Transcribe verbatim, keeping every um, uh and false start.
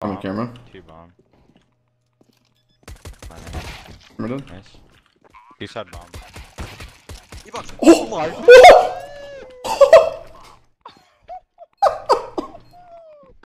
Bomb. I'm on camera. Two bomb. Camera dead. Nice. Two side bomb. Oh my.